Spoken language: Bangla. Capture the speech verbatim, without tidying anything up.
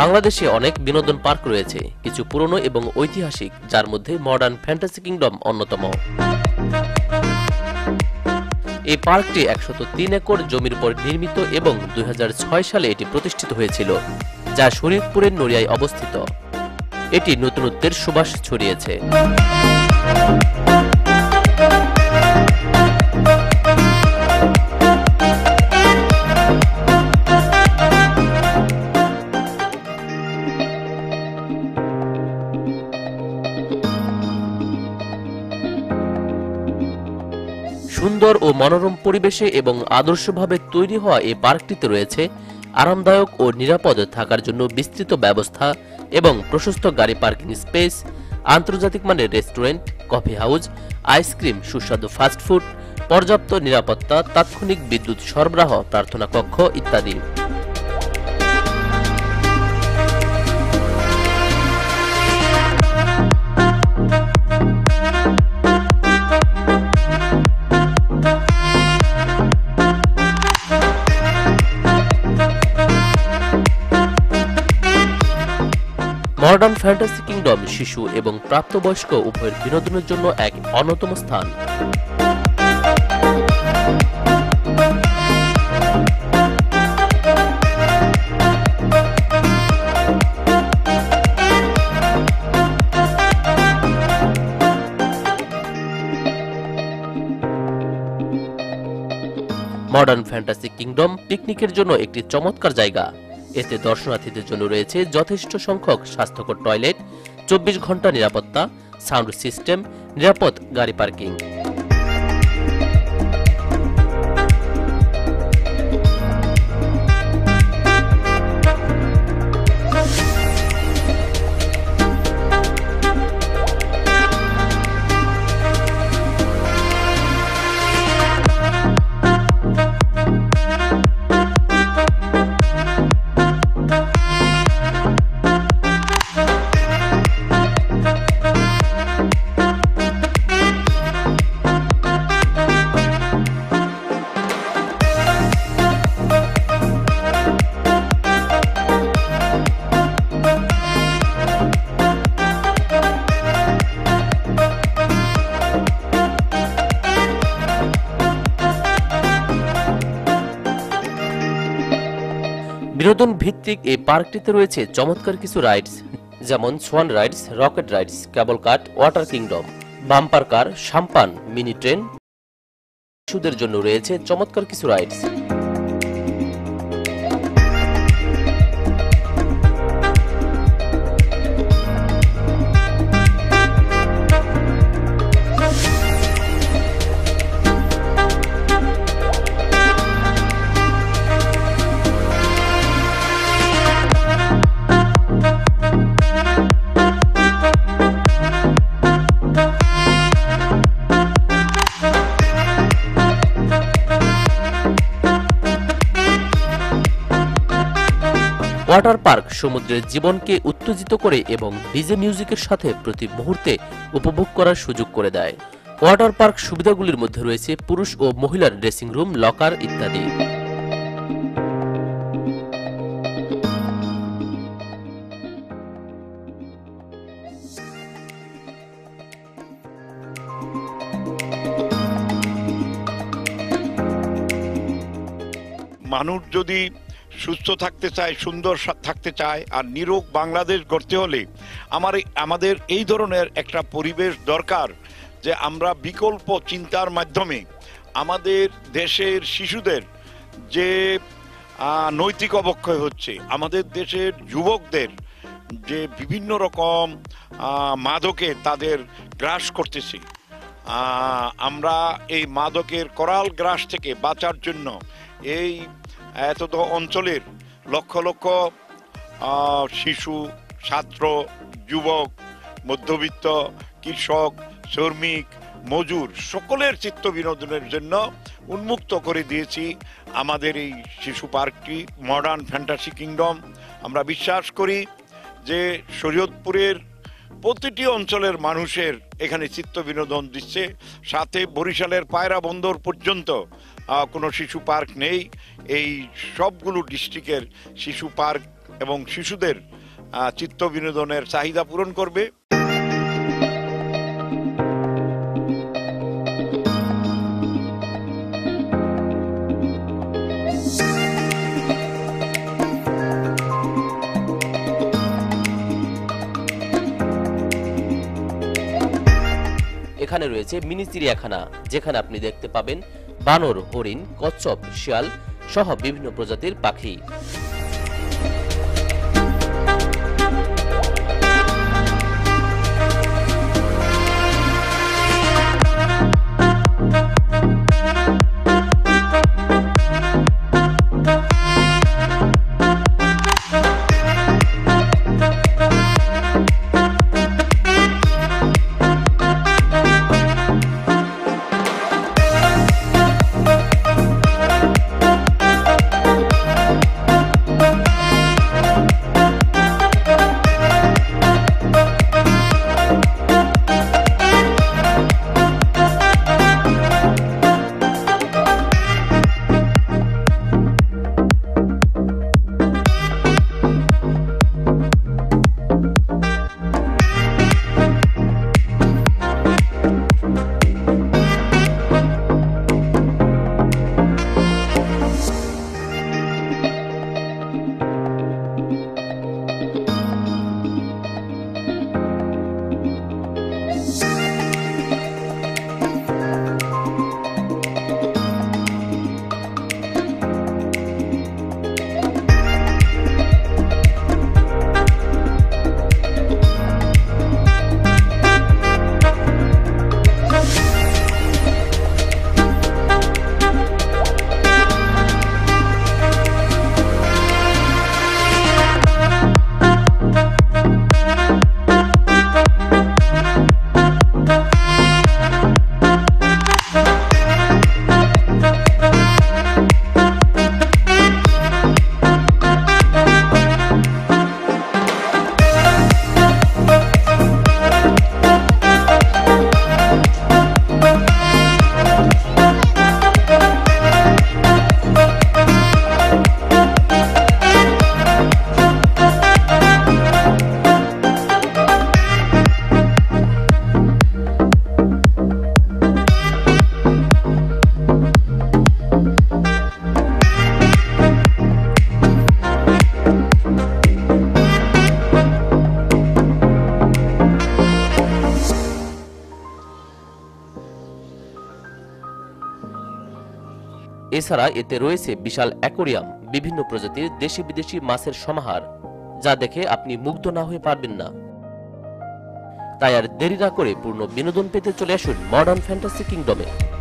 বাংলাদেশে অনেক বিনোদন পার্ক রয়েছে, কিছু পুরনো এবং ঐতিহাসিক, যার মধ্যে মডার্ন ফ্যান্টাসি কিংডম অন্যতম। এই পার্কটি একশত তিন একর জমির উপর নির্মিত এবং দুই হাজার ছয় সালে এটি প্রতিষ্ঠিত হয়েছিল, যা শরীয়তপুরের নড়িয়ায় অবস্থিত। এটি নতুনত্বের সুবাস ছড়িয়েছে। সুন্দর ও মনোরম পরিবেশে এবং আদর্শভাবে তৈরি হওয়া এই পার্কটিতে রয়েছে আরামদায়ক ও নিরাপদে থাকার জন্য বিস্তৃত ব্যবস্থা এবং প্রশস্ত গাড়ি পার্কিং স্পেস, আন্তর্জাতিক মানের রেস্টুরেন্ট, কফি হাউস, আইসক্রিম, সুস্বাদু ফাস্টফুড, পর্যাপ্ত নিরাপত্তা, তাৎক্ষণিক বিদ্যুৎ সরবরাহ, প্রার্থনা কক্ষ ইত্যাদি। মডার্ন ফ্যান্টাসি কিংডম শিশু এবং প্রাপ্তবয়স্ক উভয়ের বিনোদনের জন্য এক অন্যতম স্থান। মডার্ন ফ্যান্টাসি কিংডম পিকনিকের জন্য একটি চমৎকার জায়গা। এতে দর্শনার্থীদের জন্য রয়েছে যথেষ্ট সংখ্যক স্বাস্থ্যকর টয়লেট, চব্বিশ ঘন্টা নিরাপত্তা, সাউন্ড সিস্টেম, নিরাপদ গাড়ি পার্কিং। বিনোদন ভিত্তিক এই পার্কটিতে রয়েছে চমৎকার কিছু রাইডস, যেমন swan rides, rocket rides, cable কাট, ওয়াটার কিংডম, বাম্পার কার, সাম্পান, মিনি ট্রেন। শিশুদের জন্য রয়েছে চমৎকার কিছু রাইডস। ওয়াটার পার্ক সমুদ্রের জীবনকে উত্তেজিত করে এবং ডিজে মিউজিকের সাথে প্রতি মুহূর্তে উপভোগ করার সুযোগ করে দেয়। ওয়াটার পার্ক সুবিধাগুলির মধ্যে রয়েছে পুরুষ ও মহিলার ড্রেসিং রুম, লকার ইত্যাদি। মানুষ যদি সুস্থ থাকতে চায়, সুন্দর থাকতে চায় আর নিরোগ বাংলাদেশ গড়তে হলে আমার আমাদের এই ধরনের একটা পরিবেশ দরকার, যে আমরা বিকল্প চিন্তার মাধ্যমে আমাদের দেশের শিশুদের যে নৈতিক অবক্ষয় হচ্ছে, আমাদের দেশের যুবকদের যে বিভিন্ন রকম মাদকে তাদের গ্রাস করতেছি, আমরা এই মাদকের করাল গ্রাস থেকে বাঁচার জন্য এই এত অঞ্চলের লক্ষ লক্ষ শিশু, ছাত্র, যুবক, মধ্যবিত্ত, কৃষক, শ্রমিক, মজুর সকলের চিত্ত বিনোদনের জন্য উন্মুক্ত করে দিয়েছি আমাদের এই শিশু পার্কটি, মডার্ন ফ্যান্টাসি কিংডম। আমরা বিশ্বাস করি যে শরীয়তপুরের প্রতিটি অঞ্চলের মানুষের এখানে চিত্ত বিনোদন দিচ্ছে। সাথে বরিশালের পায়রা বন্দর পর্যন্ত কোনো শিশু পার্ক নেই। এই সবগুলো ডিস্ট্রিক্টের শিশু পার্ক এবং শিশুদের চিত্ত বিনোদনের চাহিদা পূরণ করবে। এখানে রয়েছে মিনি চিড়িয়াখানা, যেখানে আপনি দেখতে পাবেন বানর, হরিণ, কচ্ছপ, শিয়াল সহ বিভিন্ন প্রজাতির পাখি। এছাড়া এতে রয়েছে বিশাল অ্যাকোয়ারিয়াম, বিভিন্ন প্রজাতির দেশি বিদেশি মাছের সমাহার, যা দেখে আপনি মুগ্ধ না হয়ে পারবেন না। তাই আর দেরি না করে পূর্ণ বিনোদন পেতে চলে আসুন মডার্ন ফ্যান্টাসি কিংডমে।